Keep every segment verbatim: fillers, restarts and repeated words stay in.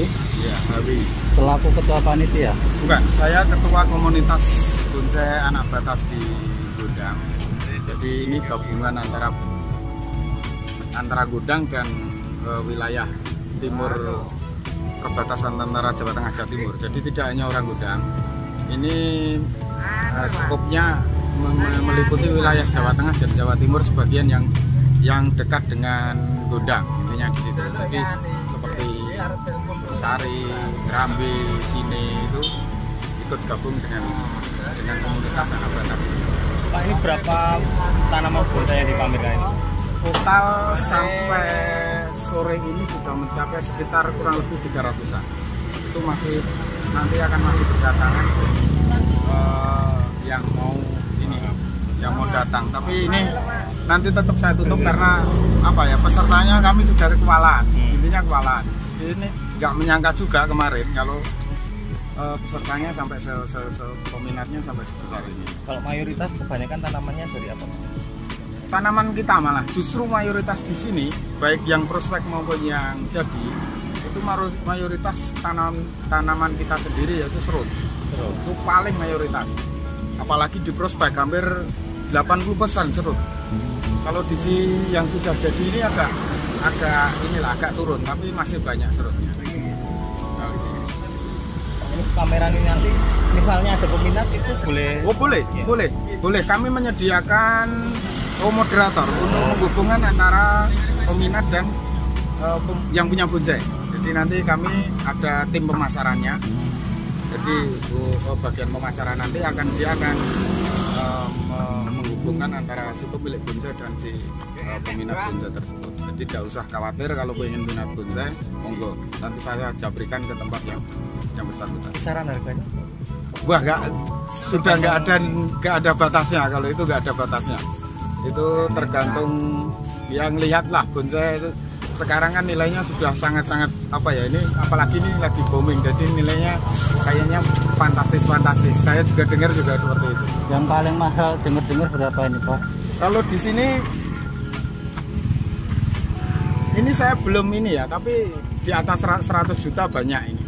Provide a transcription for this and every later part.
Hawi. Iya, Hawi. Selaku ketua panitia? Bukan, saya ketua komunitas bonsai anak batas di Gondang. Jadi ini gabungan antara antara Gondang dan e, wilayah timur perbatasan antara Jawa Tengah Jawa Timur. Jadi tidak hanya orang Gondang. Ini e, skopnya meliputi wilayah Jawa Tengah dan Jawa Timur sebagian yang yang dekat dengan Gondang, intinya di situ. Jadi seperti Sari, Rambe, Sine itu ikut gabung dengan dengan komunitas anak batas. Pak, ini berapa tanaman bonsai yang dipamerkan ini? Total sampai sore ini sudah mencapai sekitar kurang lebih tiga ratusan. Itu masih nanti akan masih berdatangan uh, yang mau ini yang mau datang. Tapi ini nanti tetap saya tutup karena apa ya, pesertanya kami sudah kewalahan, intinya kewalahan. Ini nggak menyangka juga kemarin kalau uh, pesertanya sampai se, -se, -se peminatnya sampai sebesar ini. Kalau mayoritas kebanyakan tanamannya dari apa? Tanaman kita malah justru mayoritas di sini, baik yang prospek maupun yang jadi, itu mayoritas tanam tanaman kita sendiri, yaitu serut. Serut itu paling mayoritas. Apalagi di prospek hampir delapan puluh persen serut. Kalau di sini yang sudah jadi ini agak agak inilah agak turun, tapi masih banyak serutnya. Ini pameran ini nanti misalnya ada peminat itu boleh? Oh boleh, ya. boleh, boleh. Kami menyediakan moderator untuk menghubungkan antara peminat dan uh, pem yang punya bonsai. Jadi nanti kami ada tim pemasarannya. Jadi oh, bagian pemasaran nanti akan dia akan uh, menghubungkan antara si pemilik bonsai dan si uh, peminat bonsai tersebut. Jadi tidak usah khawatir kalau ingin minat bonsai, monggo. Nanti saya jabrikan ke tempat yang yang bersangkutan. Kisaran harganya? Wah, nggak sudah nggak ada nggak ada batasnya. Kalau itu nggak ada batasnya. Itu tergantung yang lihatlah bonsai itu. Sekarang kan nilainya sudah sangat-sangat apa ya, ini apalagi ini lagi booming, jadi nilainya kayaknya fantastis-fantastis. Saya juga dengar juga seperti itu. Yang paling mahal dengar-dengar berapa ini, Pak? Kalau di sini ini saya belum ini ya, tapi di atas seratus juta banyak ini.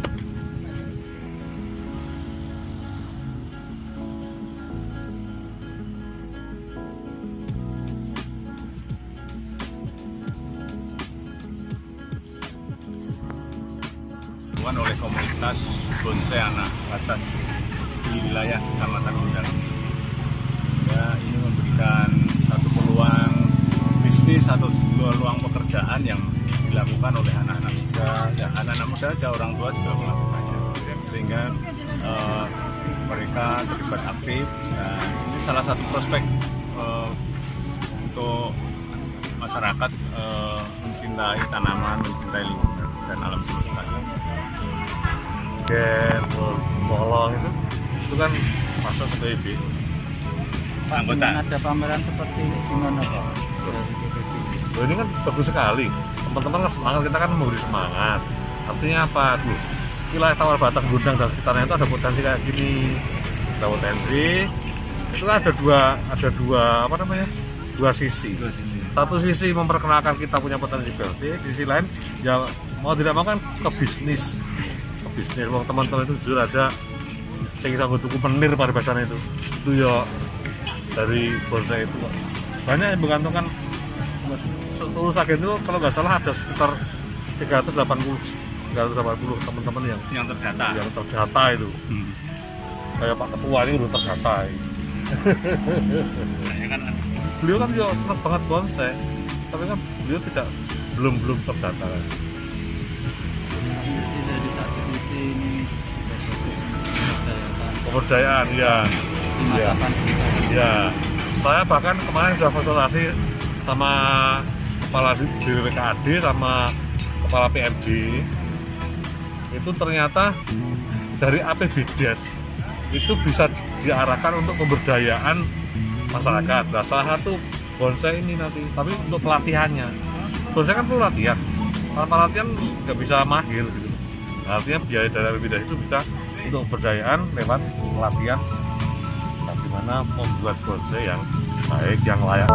Oleh komunitas bonsai anak batas di wilayah Kecamatan Gondang, sehingga ini memberikan satu peluang bisnis atau peluang pekerjaan yang dilakukan oleh anak-anak muda. Dan anak-anak muda aja, orang tua juga melakukannya, sehingga eh, mereka terlibat aktif. Dan ini salah satu prospek eh, untuk masyarakat eh, mencintai tanaman, mencintai lingkungan dan alam semesta. Kayak bolong itu, itu kan masuk ke P M B. Pak, ada pameran seperti ini gimana, Pak? Loh, ini kan bagus sekali. Teman-teman harus semangat, kita kan memberi semangat. Artinya apa? Loh, wilayah Tawar Batang, Gondang dan sekitarnya itu ada potensi kayak gini. Ada potensi. Itu ada dua, ada dua apa namanya? Dua sisi. Dua sisi. Satu sisi memperkenalkan kita punya potensi bonsai. Di sisi lain, ya mau tidak mau kan ke bisnis. Bisnis, uang teman-teman itu jujur aja, saya kisah tuku penir paribasan itu, itu ya dari bonsai itu banyak yang menggantungkan. Seluruh agen itu kalau nggak salah ada sekitar tiga ratus delapan puluh teman-teman yang yang terdata, yang terdata itu. Hmm. Kayak Pak Ketua ini udah terdata. Saya kan, beliau kan juga senang banget bonsai, tapi kan beliau tidak belum belum terdata. Pemberdayaan ya, ya, ya. Saya bahkan kemarin sudah konsultasi sama kepala B K A D sama kepala P M B. Itu ternyata dari A P B D E S itu bisa diarahkan untuk pemberdayaan masyarakat. Nah, salah satu bonsai ini nanti, tapi untuk pelatihannya, bonsai kan perlu latihan. Tanpa latihan nggak bisa mahir. Gitu. Artinya biaya dari A P B D E S itu bisa untuk pemberdayaan lewat pelatihan, bagaimana membuat bonsai yang baik, yang layak.